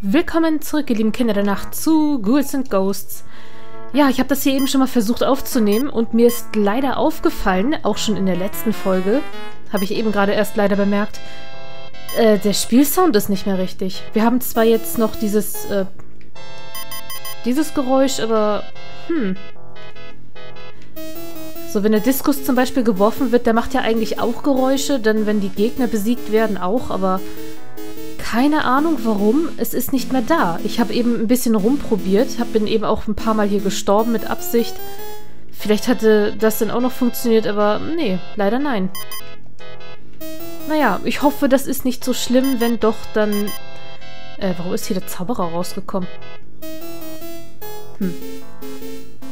Willkommen zurück, ihr lieben Kinder der Nacht, zu Ghouls 'n Ghosts. Ja, ich habe das hier eben schon mal versucht aufzunehmen und mir ist leider aufgefallen, auch schon in der letzten Folge, habe ich eben gerade erst leider bemerkt, der Spielsound ist nicht mehr richtig. Wir haben zwar jetzt noch dieses Geräusch, aber so, wenn der Diskus zum Beispiel geworfen wird, der macht ja eigentlich auch Geräusche, dann wenn die Gegner besiegt werden auch, aber keine Ahnung warum, es ist nicht mehr da. Ich habe eben ein bisschen rumprobiert, bin eben auch ein paar Mal hier gestorben mit Absicht. Vielleicht hatte das dann auch noch funktioniert, aber nee, leider nein. Naja, ich hoffe, das ist nicht so schlimm, wenn doch dann... warum ist hier der Zauberer rausgekommen?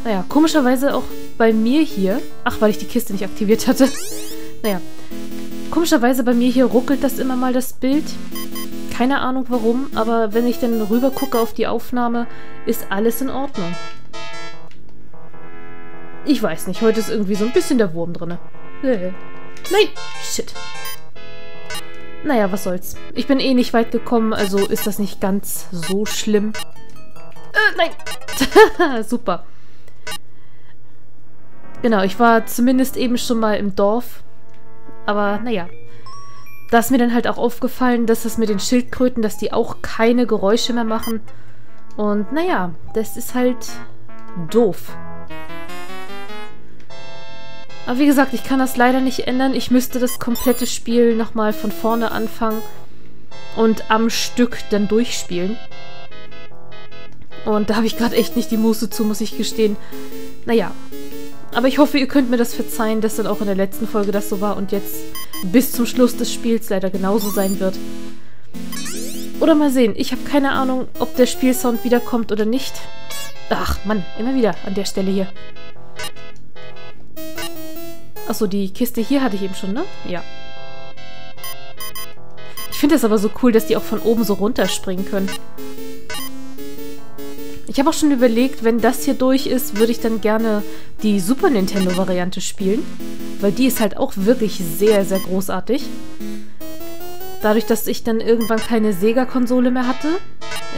Naja, komischerweise auch bei mir hier... Ach, weil ich die Kiste nicht aktiviert hatte. Naja, komischerweise bei mir hier ruckelt das immer mal, das Bild. Keine Ahnung warum, aber wenn ich dann rüber gucke auf die Aufnahme, ist alles in Ordnung. Ich weiß nicht, heute ist irgendwie so ein bisschen der Wurm drin. Nein! Shit! Naja, was soll's. Ich bin eh nicht weit gekommen, also ist das nicht ganz so schlimm. Nein! Super. Genau, ich war zumindest eben schon mal im Dorf. Aber naja. Da ist mir dann halt auch aufgefallen, dass das mit den Schildkröten, dass die auch keine Geräusche mehr machen. Und naja, das ist halt doof. Aber wie gesagt, ich kann das leider nicht ändern. Ich müsste das komplette Spiel nochmal von vorne anfangen und am Stück dann durchspielen. Und da habe ich gerade echt nicht die Muße zu, muss ich gestehen. Naja. Aber ich hoffe, ihr könnt mir das verzeihen, dass dann auch in der letzten Folge das so war und jetzt bis zum Schluss des Spiels leider genauso sein wird. Oder mal sehen. Ich habe keine Ahnung, ob der Spielsound wiederkommt oder nicht. Ach Mann, immer wieder an der Stelle hier. Achso, die Kiste hier hatte ich eben schon, ne? Ja. Ich finde das aber so cool, dass die auch von oben so runterspringen können. Ich habe auch schon überlegt, wenn das hier durch ist, würde ich dann gerne die Super Nintendo-Variante spielen. Weil die ist halt auch wirklich sehr, sehr großartig. Dadurch, dass ich dann irgendwann keine Sega-Konsole mehr hatte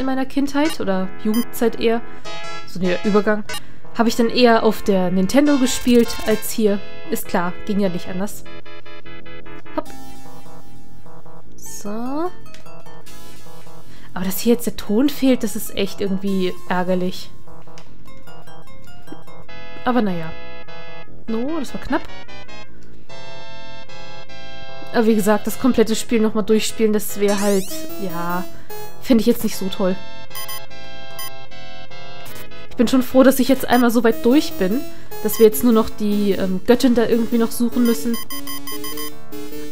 in meiner Kindheit oder Jugendzeit eher, so der Übergang, habe ich dann eher auf der Nintendo gespielt als hier. Ist klar, ging ja nicht anders. Hopp. So... Aber dass hier jetzt der Ton fehlt, das ist echt irgendwie ärgerlich. Aber naja. No, das war knapp. Aber wie gesagt, das komplette Spiel nochmal durchspielen, das wäre halt, ja, finde ich jetzt nicht so toll. Ich bin schon froh, dass ich jetzt einmal so weit durch bin, dass wir jetzt nur noch die Göttin da irgendwie noch suchen müssen.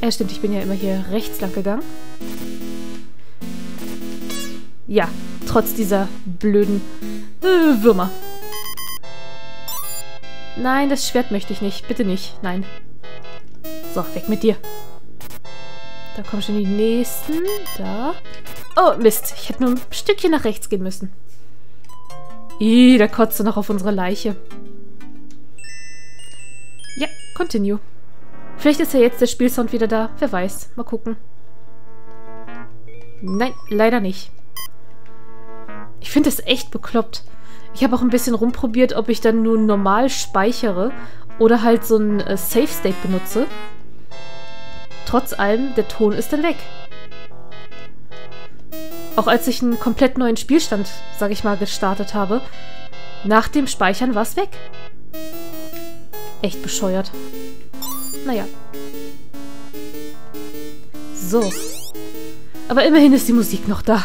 Ja, stimmt, ich bin ja immer hier rechts lang gegangen. Ja, trotz dieser blöden Würmer. Nein, das Schwert möchte ich nicht. Bitte nicht. Nein. So, weg mit dir. Da kommen schon die nächsten. Da. Oh, Mist. Ich hätte nur ein Stückchen nach rechts gehen müssen. Ih, da kotzt er noch auf unsere Leiche. Ja, continue. Vielleicht ist ja jetzt der Spielsound wieder da. Wer weiß. Mal gucken. Nein, leider nicht. Ich finde das echt bekloppt. Ich habe auch ein bisschen rumprobiert, ob ich dann nur normal speichere oder halt so ein Safe State benutze. Trotz allem, der Ton ist dann weg. Auch als ich einen komplett neuen Spielstand, sage ich mal, gestartet habe, nach dem Speichern war es weg. Echt bescheuert. Naja. So. Aber immerhin ist die Musik noch da.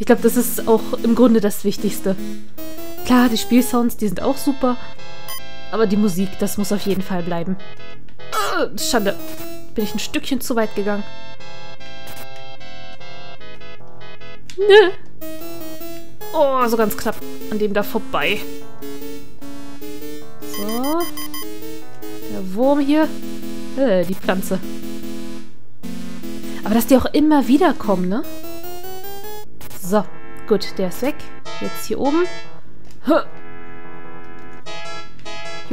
Ich glaube, das ist auch im Grunde das Wichtigste. Klar, die Spielsounds, die sind auch super. Aber die Musik, das muss auf jeden Fall bleiben. Schande. Bin ich ein Stückchen zu weit gegangen. Nö. Oh, so ganz knapp an dem da vorbei. So. Der Wurm hier. Die Pflanze. Aber dass die auch immer wieder kommen, ne? So, gut, der ist weg. Jetzt hier oben. Hier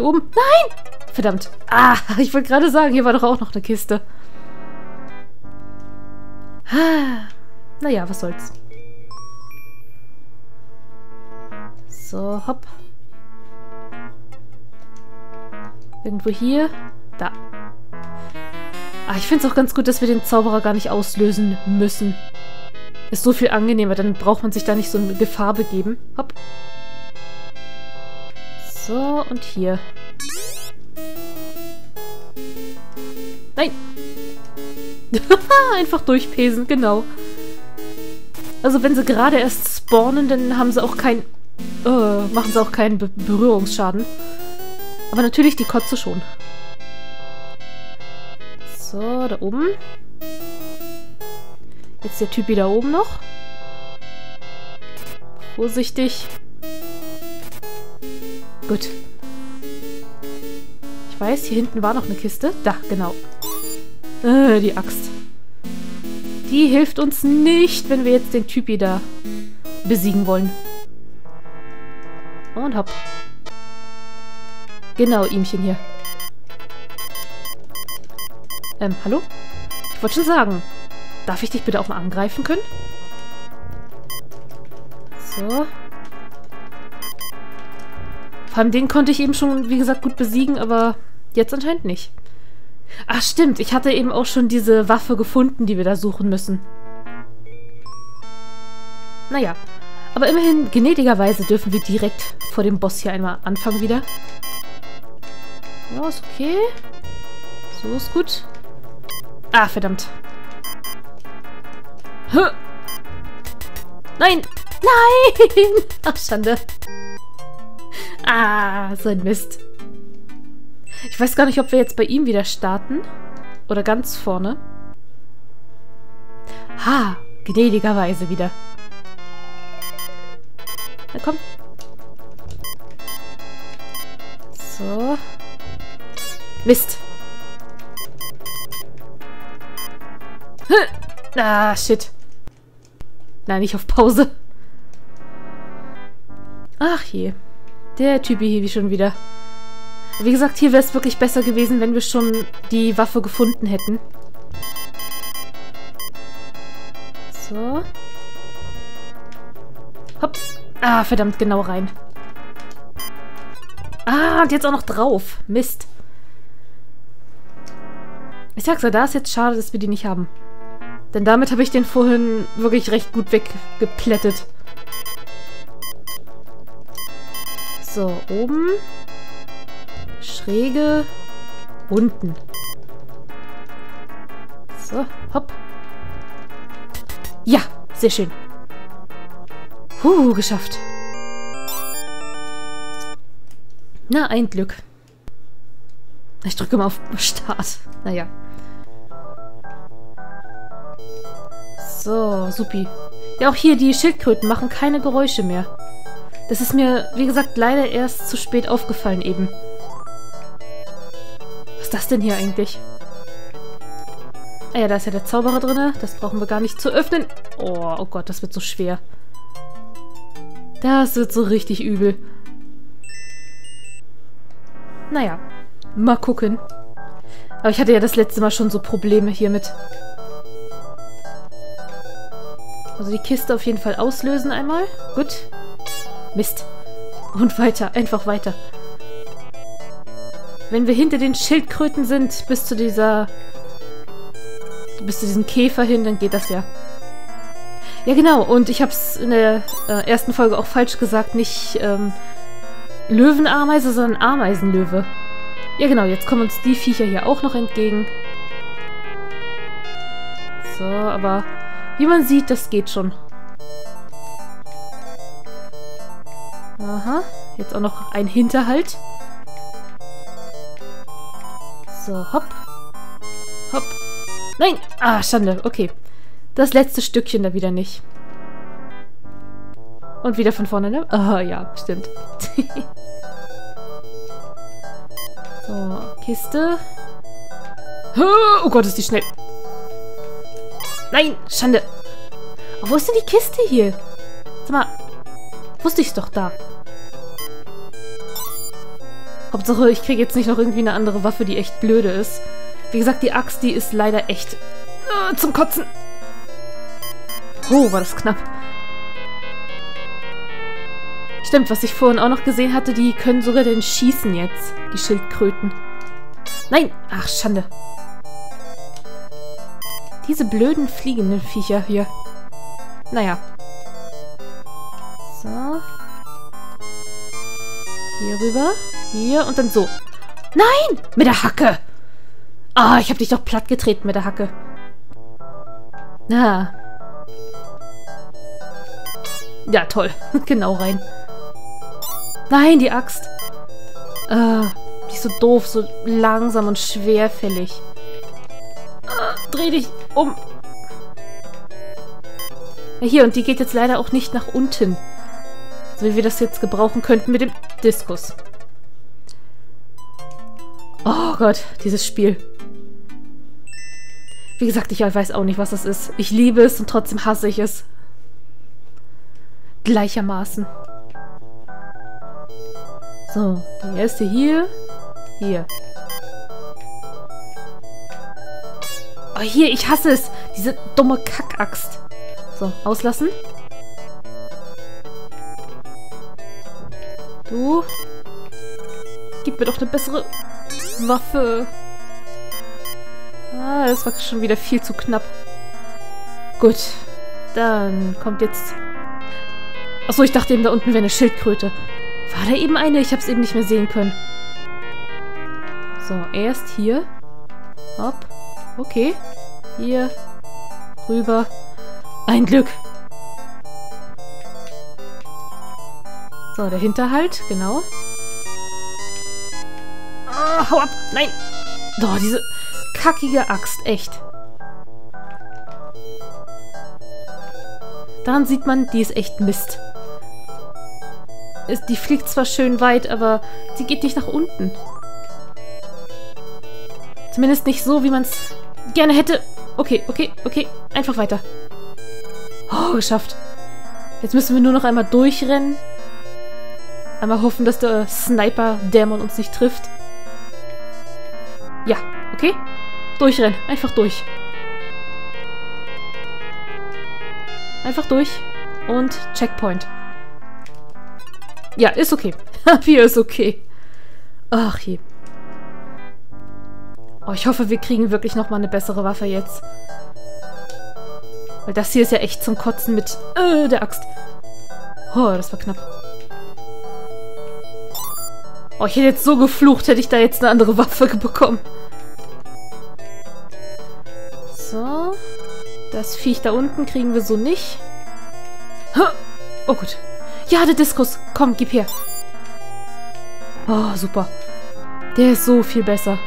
oben. Nein! Verdammt. Ah, ich wollte gerade sagen, hier war doch auch noch eine Kiste. Naja, was soll's. So, hopp. Irgendwo hier. Da. Ah, ich finde es auch ganz gut, dass wir den Zauberer gar nicht auslösen müssen. Ist so viel angenehmer, dann braucht man sich da nicht so in Gefahr begeben. Hopp. So, und hier. Nein! Einfach durchpesen, genau. Also wenn sie gerade erst spawnen, dann haben sie auch keinen... machen sie auch keinen Berührungsschaden. Aber natürlich die Kotze schon. So, da oben. Jetzt der Typ wieder oben noch. Vorsichtig. Gut. Ich weiß, hier hinten war noch eine Kiste. Da, genau. Die Axt. Die hilft uns nicht, wenn wir jetzt den Typi da besiegen wollen. Und hopp. Genau, ihmchen hier. Hallo? Ich wollte schon sagen, darf ich dich bitte auch mal angreifen können? So. Vor allem den konnte ich eben schon, wie gesagt, gut besiegen, aber jetzt anscheinend nicht. Ach stimmt, ich hatte eben auch schon diese Waffe gefunden, die wir da suchen müssen. Naja, aber immerhin gnädigerweise dürfen wir direkt vor dem Boss hier einmal anfangen wieder. Ja, ist okay. So ist gut. Ah, verdammt. Huh. Nein! Nein! Ach, Schande. Ah, so ein Mist. Ich weiß gar nicht, ob wir jetzt bei ihm wieder starten. Oder ganz vorne. Ha! Gnädigerweise wieder. Na komm. So. Mist. Ah, shit. Nein, nicht auf Pause. Ach je. Der Typi hier wie schon wieder. Wie gesagt, hier wäre es wirklich besser gewesen, wenn wir schon die Waffe gefunden hätten. So. Hops. Ah, verdammt, genau rein. Ah, und jetzt auch noch drauf. Mist. Ich sag's ja, da ist jetzt schade, dass wir die nicht haben. Denn damit habe ich den vorhin wirklich recht gut weggeplättet. So, oben. Schräge. Unten. So, hopp. Ja, sehr schön. Geschafft. Na, ein Glück. Ich drücke mal auf Start. Naja. So, supi. Ja, auch hier, die Schildkröten machen keine Geräusche mehr. Das ist mir, wie gesagt, leider erst zu spät aufgefallen eben. Was ist das denn hier eigentlich? Ah ja, da ist ja der Zauberer drin. Das brauchen wir gar nicht zu öffnen. Oh, oh Gott, das wird so schwer. Das wird so richtig übel. Naja, mal gucken. Aber ich hatte ja das letzte Mal schon so Probleme hiermit. Also die Kiste auf jeden Fall auslösen einmal. Gut. Mist. Und weiter, einfach weiter. Wenn wir hinter den Schildkröten sind, bis zu diesem Käfer hin, dann geht das ja. Ja genau, und ich habe es in der ersten Folge auch falsch gesagt, nicht Löwenameise, sondern Ameisenlöwe. Ja genau, jetzt kommen uns die Viecher hier auch noch entgegen. So, aber wie man sieht, das geht schon. Aha, jetzt auch noch ein Hinterhalt. So, hopp. Hopp. Nein! Ah, Schande, okay. Das letzte Stückchen da wieder nicht. Und wieder von vorne, ne? Ah, ja, stimmt. So, Kiste. Oh Gott, ist die schnell. Nein, Schande. Oh, wo ist denn die Kiste hier? Sag mal, wusste ich es doch da. Hauptsache, ich kriege jetzt nicht noch irgendwie eine andere Waffe, die echt blöde ist. Wie gesagt, die Axt, die ist leider echt zum Kotzen. Oh, war das knapp. Stimmt, was ich vorhin auch noch gesehen hatte, die können sogar denn schießen jetzt. Die Schildkröten. Nein! Ach, Schande. Diese blöden fliegenden Viecher hier. Naja. So. Hier rüber. Hier und dann so. Nein! Mit der Hacke! Ah, ich hab dich doch platt getreten mit der Hacke. Na. Ja, toll. Genau rein. Nein, die Axt. Die ist so doof, so langsam und schwerfällig. Dreh dich um. Ja, hier, und die geht jetzt leider auch nicht nach unten. So wie wir das jetzt gebrauchen könnten mit dem Diskus. Oh Gott, dieses Spiel. Wie gesagt, ich weiß auch nicht, was das ist. Ich liebe es und trotzdem hasse ich es. Gleichermaßen. So, die erste hier. Hier. Oh, hier, ich hasse es. Diese dumme Kackaxt. So, auslassen. Du. Gib mir doch eine bessere Waffe. Ah, das war schon wieder viel zu knapp. Gut. Dann kommt jetzt... Achso, ich dachte eben, da unten wäre eine Schildkröte. War da eben eine? Ich habe es eben nicht mehr sehen können. So, erst hier. Hopp. Okay. Hier. Rüber. Ein Glück. So, der Hinterhalt. Genau. Oh, hau ab. Nein. Oh, diese kackige Axt. Echt. Daran sieht man, die ist echt Mist. Die fliegt zwar schön weit, aber sie geht nicht nach unten. Zumindest nicht so, wie man es gerne hätte. Okay, okay, okay. Einfach weiter. Oh, geschafft. Jetzt müssen wir nur noch einmal durchrennen. Einmal hoffen, dass der Sniper-Dämon uns nicht trifft. Ja, okay. Durchrennen. Einfach durch. Einfach durch. Und Checkpoint. Ja, ist okay. Wir ist okay. Ach je. Oh, ich hoffe, wir kriegen wirklich nochmal eine bessere Waffe jetzt. Weil das hier ist ja echt zum Kotzen mit der Axt. Oh, das war knapp. Oh, ich hätte jetzt so geflucht, hätte ich da jetzt eine andere Waffe bekommen. So. Das Viech da unten kriegen wir so nicht. Oh, gut. Ja, der Diskus. Komm, gib her. Oh, super. Der ist so viel besser.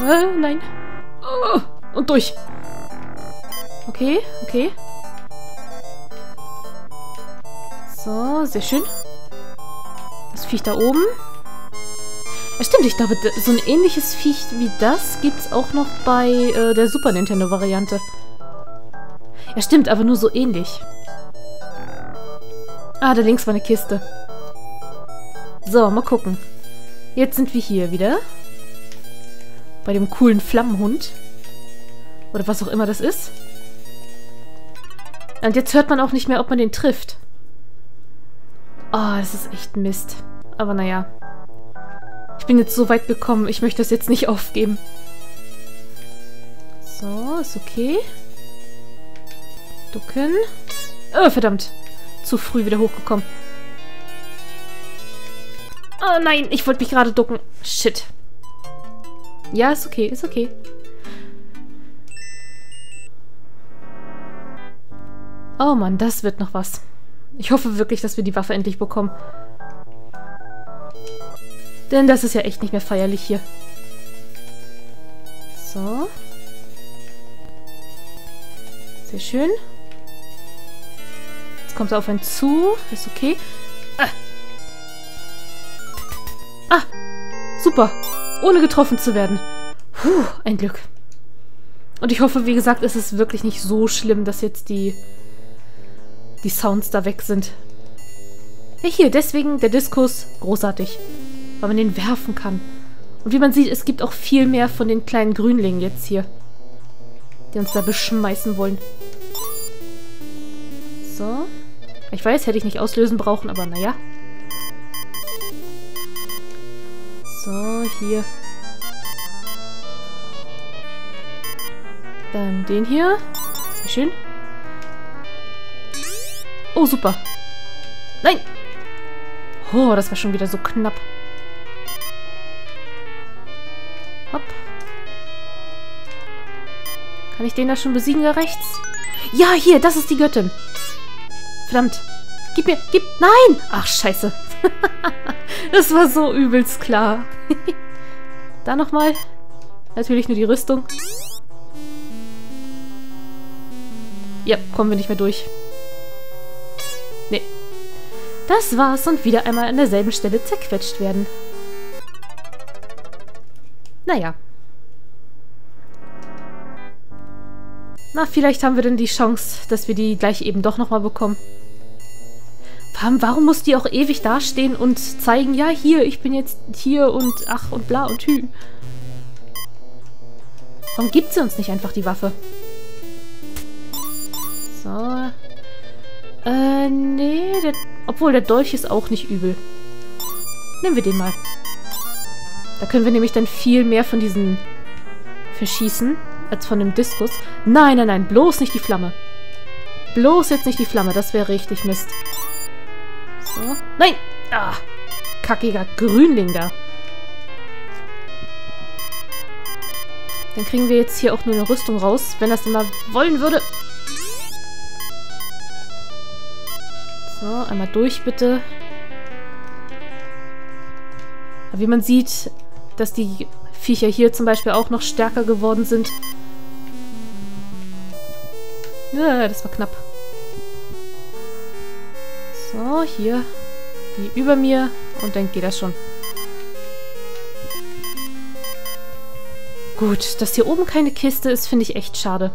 Nein. Oh, und durch. Okay, okay. So, sehr schön. Das Viech da oben. Ja, stimmt, ich glaube, so ein ähnliches Viech wie das gibt es auch noch bei der Super Nintendo-Variante. Ja, stimmt, aber nur so ähnlich. Ah, da links war eine Kiste. So, mal gucken. Jetzt sind wir hier wieder. Bei dem coolen Flammenhund. Oder was auch immer das ist. Und jetzt hört man auch nicht mehr, ob man den trifft. Oh, das ist echt Mist. Aber naja. Ich bin jetzt so weit gekommen. Ich möchte das jetzt nicht aufgeben. So, ist okay. Ducken. Oh, verdammt. Zu früh wieder hochgekommen. Oh nein, ich wollte mich gerade ducken. Shit. Ja, ist okay, ist okay. Oh Mann, das wird noch was. Ich hoffe wirklich, dass wir die Waffe endlich bekommen. Denn das ist ja echt nicht mehr feierlich hier. So. Sehr schön. Jetzt kommt er auf einen zu. Ist okay. Ah. Ah. Super. Ohne getroffen zu werden. Puh, ein Glück. Und ich hoffe, wie gesagt, es ist wirklich nicht so schlimm, dass jetzt die Sounds da weg sind. Ja, hier. Deswegen der Diskus. Großartig. Weil man den werfen kann. Und wie man sieht, es gibt auch viel mehr von den kleinen Grünlingen jetzt hier. Die uns da beschmeißen wollen. So. Ich weiß, hätte ich nicht auslösen brauchen, aber naja. So, hier. Dann den hier. Sehr schön. Oh, super. Nein! Oh, das war schon wieder so knapp. Hopp. Kann ich den da schon besiegen, da rechts? Ja, hier, das ist die Göttin. Verdammt. Gib mir, gib... Nein! Ach, scheiße. Das war so übelst klar. Da nochmal. Natürlich nur die Rüstung. Ja, kommen wir nicht mehr durch. Nee. Das war's und wieder einmal an derselben Stelle zerquetscht werden. Naja. Na, vielleicht haben wir denn die Chance, dass wir die gleich eben doch nochmal bekommen. Warum muss die auch ewig dastehen und zeigen, ja, hier, ich bin jetzt hier und ach und bla und hü. Warum gibt sie uns nicht einfach die Waffe? So. Nee, obwohl der Dolch ist auch nicht übel. Nehmen wir den mal. Da können wir nämlich dann viel mehr von diesen verschießen, als von dem Diskus. Nein, nein, nein, bloß nicht die Flamme. Bloß jetzt nicht die Flamme, das wäre richtig Mist. So, nein! Ah, kackiger Grünling da. Dann kriegen wir jetzt hier auch nur eine Rüstung raus, wenn das denn mal wollen würde. So, einmal durch, bitte. Wie man sieht, dass die Viecher hier zum Beispiel auch noch stärker geworden sind. Ja, das war knapp. So, hier. Die über mir. Und dann geht das schon. Gut, dass hier oben keine Kiste ist, finde ich echt schade.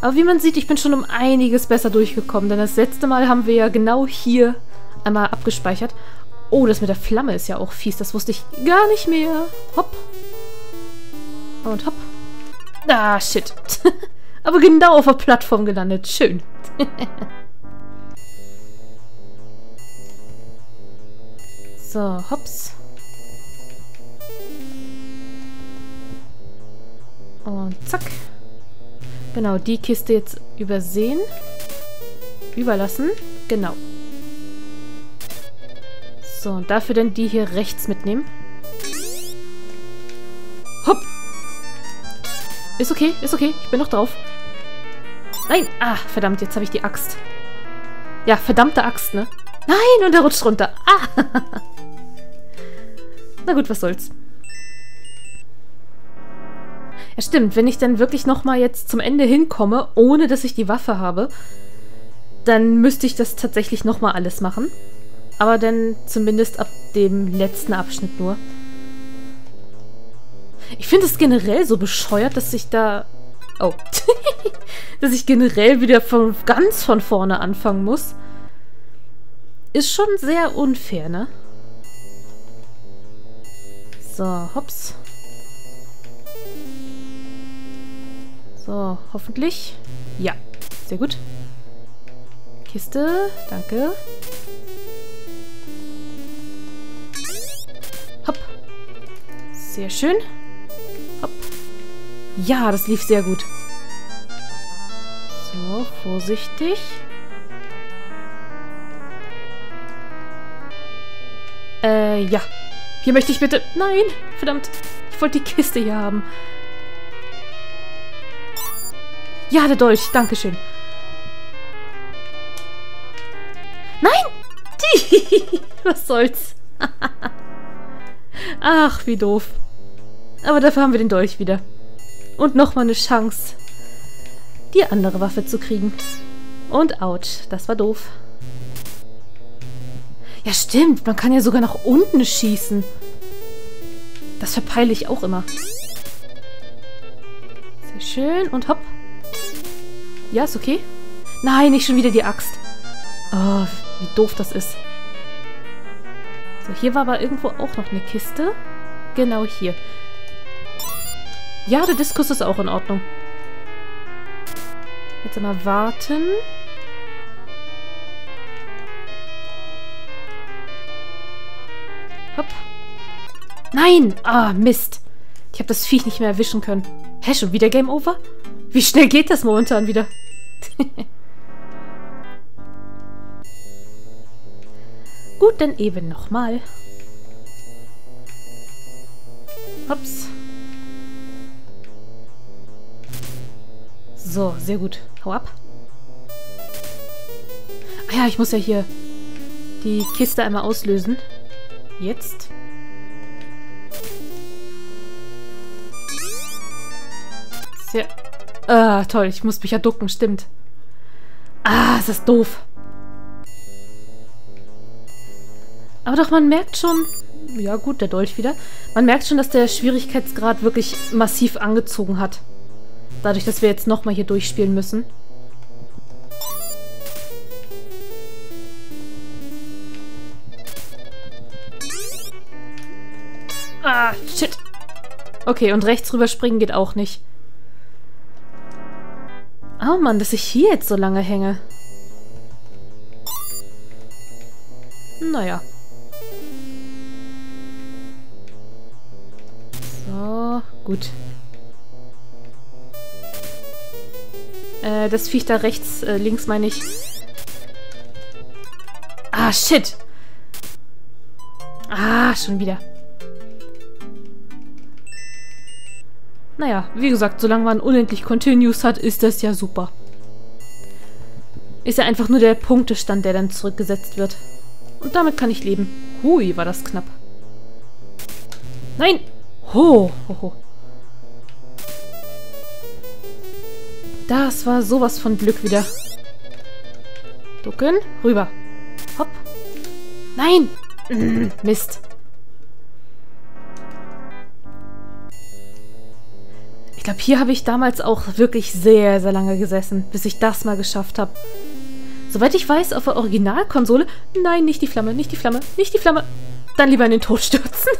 Aber wie man sieht, ich bin schon um einiges besser durchgekommen, denn das letzte Mal haben wir ja genau hier einmal abgespeichert. Oh, das mit der Flamme ist ja auch fies, das wusste ich gar nicht mehr. Hopp. Und hopp. Ah, shit. Aber genau auf der Plattform gelandet. Schön. So, hops. Und zack. Genau, die Kiste jetzt übersehen. Überlassen. Genau. So, und dafür dann die hier rechts mitnehmen. Hopp! Ist okay, ich bin noch drauf. Nein! Ah, verdammt, jetzt habe ich die Axt. Ja, verdammte Axt, ne? Nein, und er rutscht runter. Ah! Na gut, was soll's. Ja, stimmt. Wenn ich dann wirklich nochmal jetzt zum Ende hinkomme, ohne dass ich die Waffe habe, dann müsste ich das tatsächlich nochmal alles machen. Aber dann zumindest ab dem letzten Abschnitt nur. Ich finde es generell so bescheuert, dass ich da... Oh. Dass ich generell wieder ganz von vorne anfangen muss. Ist schon sehr unfair, ne? So, hops. So, hoffentlich. Ja, sehr gut. Kiste, danke. Hopp. Sehr schön. Hopp. Ja, das lief sehr gut. So, vorsichtig. Ja. Hier möchte ich bitte... Nein, verdammt. Ich wollte die Kiste hier haben. Ja, der Dolch. Dankeschön. Nein! Was soll's? Ach, wie doof. Aber dafür haben wir den Dolch wieder. Und nochmal eine Chance, die andere Waffe zu kriegen. Und ouch, das war doof. Ja, stimmt. Man kann ja sogar nach unten schießen. Das verpeile ich auch immer. Sehr schön. Und hopp. Ja, ist okay. Nein, nicht schon wieder die Axt. Oh, wie doof das ist. So, hier war aber irgendwo auch noch eine Kiste. Genau hier. Ja, der Diskus ist auch in Ordnung. Jetzt einmal warten. Hopp. Nein! Ah, Mist. Ich habe das Viech nicht mehr erwischen können. Hä, schon wieder Game Over? Wie schnell geht das momentan wieder? Gut, dann eben nochmal. Hops. So, sehr gut. Hau ab. Ah ja, ich muss ja hier die Kiste einmal auslösen. Jetzt. Sehr. Ah, toll. Ich muss mich ja ducken, stimmt. Ah, ist das doof. Aber doch, man merkt schon... Ja gut, der Dolch wieder. Man merkt schon, dass der Schwierigkeitsgrad wirklich massiv angezogen hat. Dadurch, dass wir jetzt nochmal hier durchspielen müssen. Ah, shit. Okay, und rechts rüberspringen geht auch nicht. Oh Mann, dass ich hier jetzt so lange hänge. Naja. So, gut. Das Viech da rechts, links meine ich. Ah, shit! Ah, schon wieder. Naja, wie gesagt, solange man unendlich Continues hat, ist das ja super. Ist ja einfach nur der Punktestand, der dann zurückgesetzt wird. Und damit kann ich leben. Hui, war das knapp. Nein! Ho, ho, ho. Das war sowas von Glück wieder. Ducken. Rüber. Hopp. Nein! Mist. Ich glaube, hier habe ich damals auch wirklich sehr, sehr lange gesessen, bis ich das mal geschafft habe. Soweit ich weiß, auf der Originalkonsole... Nein, nicht die Flamme, nicht die Flamme, nicht die Flamme. Dann lieber in den Tod stürzen.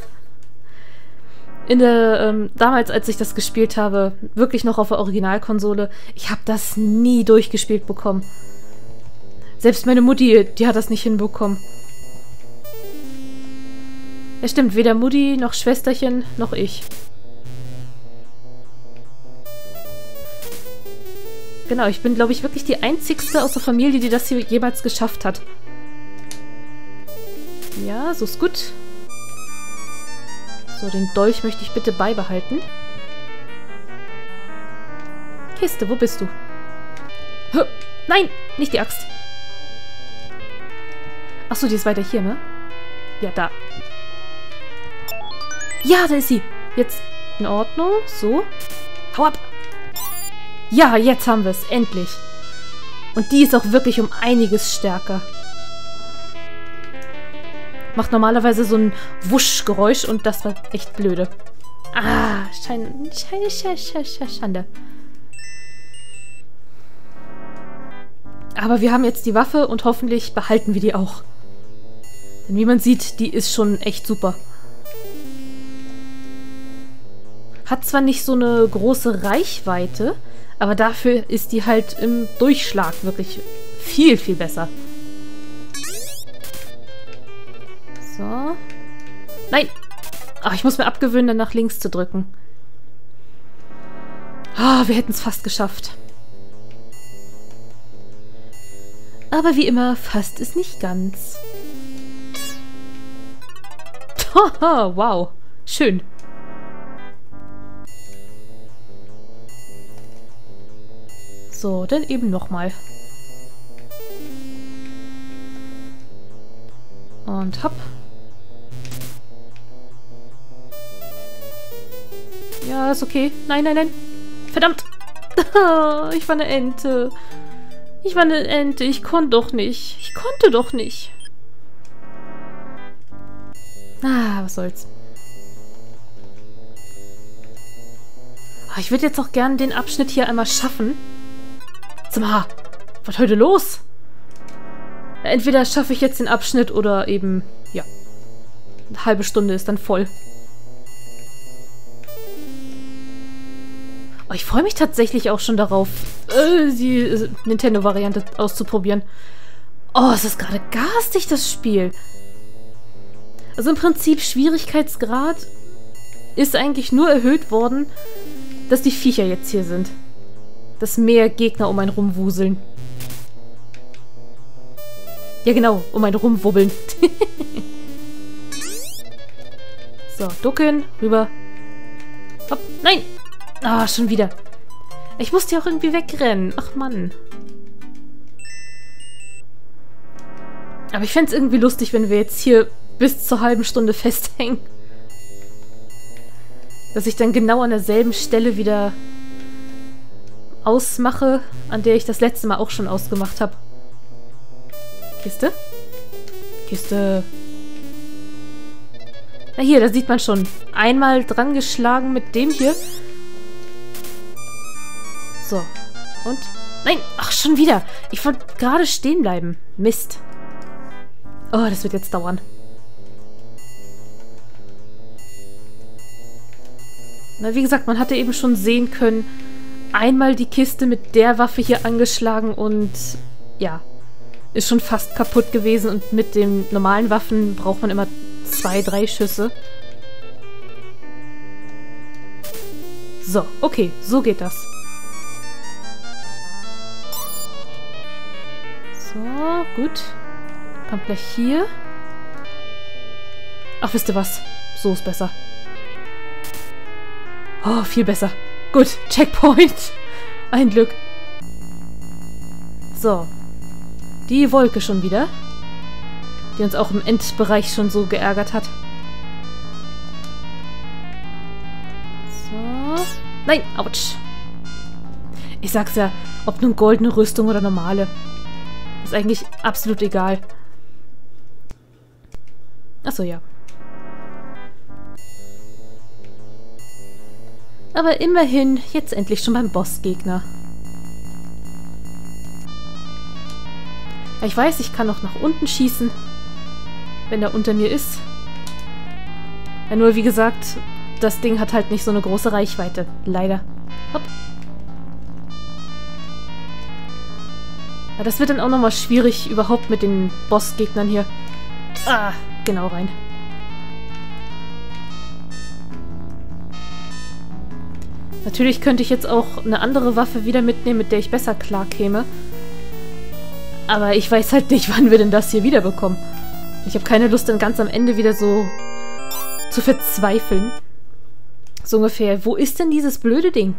In der, damals, als ich das gespielt habe, wirklich noch auf der Originalkonsole, ich habe das nie durchgespielt bekommen. Selbst meine Mutti, die hat das nicht hinbekommen. Ja, stimmt, weder Mutti, noch Schwesterchen, noch ich. Genau, ich bin, glaube ich, wirklich die einzigste aus der Familie, die das hier jemals geschafft hat. Ja, so ist gut. So, den Dolch möchte ich bitte beibehalten. Kiste, wo bist du? Höh, nein, nicht die Axt. Achso, die ist weiter hier, ne? Ja, da. Ja, da ist sie. Jetzt in Ordnung. So. Hau ab. Ja, jetzt haben wir es. Endlich. Und die ist auch wirklich um einiges stärker. Macht normalerweise so ein Wusch-Geräusch und das war echt blöde. Ah, Schande. Aber wir haben jetzt die Waffe und hoffentlich behalten wir die auch. Denn wie man sieht, die ist schon echt super. Hat zwar nicht so eine große Reichweite, aber dafür ist die halt im Durchschlag wirklich viel, viel besser. So. Nein! Ach, ich muss mir abgewöhnen, dann nach links zu drücken. Ah, wir hätten es fast geschafft. Aber wie immer, fast ist nicht ganz. Haha, wow. Schön. So, dann eben nochmal. Und hopp. Ja, ist okay. Nein, nein, nein. Verdammt. Ich war eine Ente. Ich war eine Ente. Ich konnte doch nicht. Ich konnte doch nicht. Ah, was soll's. Ich würde jetzt auch gerne den Abschnitt hier einmal schaffen. Sag mal, was heute los? Entweder schaffe ich jetzt den Abschnitt oder eben, ja, eine halbe Stunde ist dann voll. Ich freue mich tatsächlich auch schon darauf, die Nintendo-Variante auszuprobieren. Oh, es ist gerade garstig, das Spiel. Also im Prinzip Schwierigkeitsgrad ist eigentlich nur erhöht worden, dass die Viecher jetzt hier sind. Dass mehr Gegner um einen rumwuseln. Ja genau, um einen rumwubbeln. So, ducken, rüber. Hopp, nein! Ah, schon wieder. Ich musste ja auch irgendwie wegrennen. Ach Mann. Aber ich fände es irgendwie lustig, wenn wir jetzt hier bis zur halben Stunde festhängen. Dass ich dann genau an derselben Stelle wieder ausmache, an der ich das letzte Mal auch schon ausgemacht habe. Kiste? Kiste. Na hier, da sieht man schon. Einmal dran geschlagen mit dem hier. So. Und? Nein! Ach, schon wieder! Ich wollte gerade stehen bleiben. Mist. Oh, das wird jetzt dauern. Na, wie gesagt, man hatte eben schon sehen können, einmal die Kiste mit der Waffe hier angeschlagen und ja, ist schon fast kaputt gewesen. Und mit den normalen Waffen braucht man immer 2, 3 Schüsse. So, okay, so geht das. So, gut. Kommt gleich hier. Ach, wisst ihr was? So ist besser. Oh, viel besser. Gut, Checkpoint. Ein Glück. So. Die Wolke schon wieder. Die uns auch im Endbereich schon so geärgert hat. So. Nein, ouch. Ich sag's ja, ob nun goldene Rüstung oder normale. Ist eigentlich absolut egal. Achso, ja. Aber immerhin, jetzt endlich schon beim Bossgegner. Ja, ich weiß, ich kann noch nach unten schießen, wenn er unter mir ist. Ja, nur wie gesagt, das Ding hat halt nicht so eine große Reichweite. Leider. Hopp. Ja, das wird dann auch nochmal schwierig, überhaupt mit den Bossgegnern hier. Ah, genau rein. Natürlich könnte ich jetzt auch eine andere Waffe wieder mitnehmen, mit der ich besser klarkäme. Aber ich weiß halt nicht, wann wir denn das hier wiederbekommen. Ich habe keine Lust, dann ganz am Ende wieder so zu verzweifeln. So ungefähr. Wo ist denn dieses blöde Ding?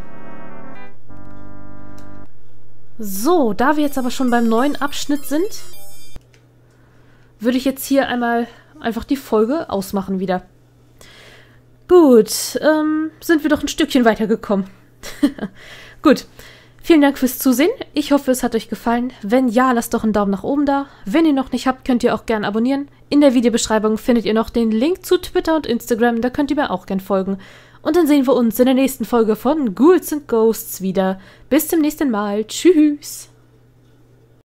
So, da wir jetzt aber schon beim neuen Abschnitt sind, würde ich jetzt hier einmal einfach die Folge ausmachen wieder. Gut, sind wir doch ein Stückchen weitergekommen. Gut, vielen Dank fürs Zusehen. Ich hoffe, es hat euch gefallen. Wenn ja, lasst doch einen Daumen nach oben da. Wenn ihr noch nicht habt, könnt ihr auch gerne abonnieren. In der Videobeschreibung findet ihr noch den Link zu Twitter und Instagram. Da könnt ihr mir auch gerne folgen. Und dann sehen wir uns in der nächsten Folge von Ghouls 'n Ghosts wieder. Bis zum nächsten Mal. Tschüss.